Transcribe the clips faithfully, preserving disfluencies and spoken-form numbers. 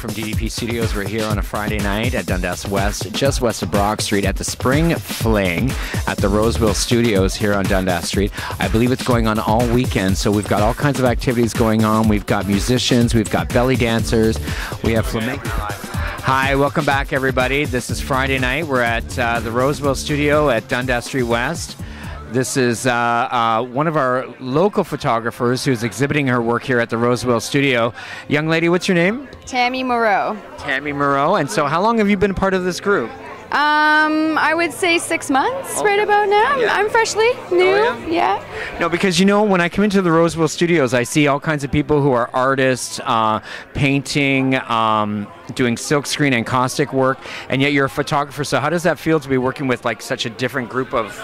from D D P Studios. We're here on a Friday night at Dundas West, just west of Brock Street at the Spring Fling at the Rose Will Studios here on Dundas Street. I believe it's going on all weekend, so we've got all kinds of activities going on. We've got musicians, we've got belly dancers, we have flamenco. Hi, welcome back everybody. This is Friday night. We're at uh, the Rose Will Studio at Dundas Street West. This is uh, uh, one of our local photographers who's exhibiting her work here at the Rose Will Studio. Young lady, what's your name? Tammy Moreau. Tammy Moreau. And so how long have you been part of this group? Um, I would say six months, okay. Right about now. Yeah. I'm freshly new. Oh, yeah. yeah. No, because you know, when I come into the Rose Will Studios, I see all kinds of people who are artists, uh, painting, um, doing silkscreen and caustic work, and yet you're a photographer. So how does that feel to be working with like such a different group of...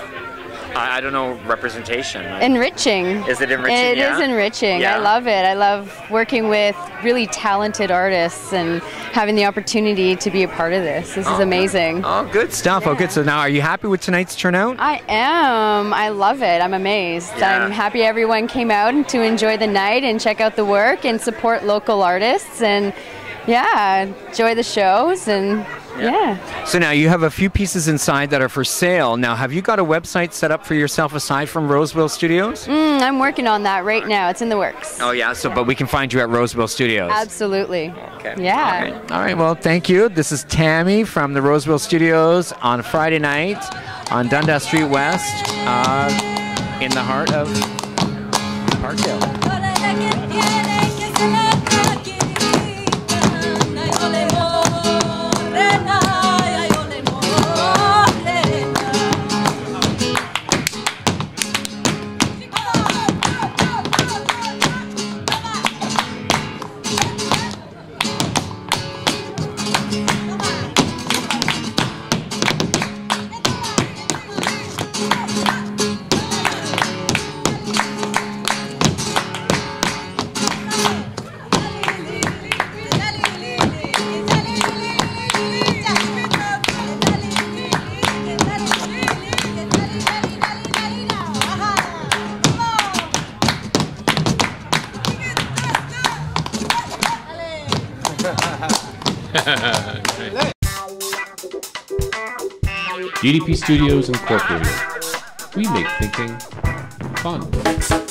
I don't know, representation. Enriching. Is it enriching? It yeah? is enriching. Yeah. I love it. I love working with really talented artists and having the opportunity to be a part of this. This oh, is amazing. Good. Oh, good stuff. Yeah. Oh, good. So now, are you happy with tonight's turnout? I am. I love it. I'm amazed. Yeah. I'm happy everyone came out to enjoy the night and check out the work and support local artists and, yeah, enjoy the shows and... Yeah. yeah. So now you have a few pieces inside that are for sale. Now, have you got a website set up for yourself aside from Rose Will Studios? Mm, I'm working on that right now. It's in the works. Oh yeah. So, yeah. But we can find you at Rose Will Studios. Absolutely. Okay. Yeah. All right. All right. Well, thank you. This is Tammy from the Rose Will Studios on Friday night on Dundas Street West, uh, in the heart of Parkdale. D D P Studios Incorporated. We make thinking fun.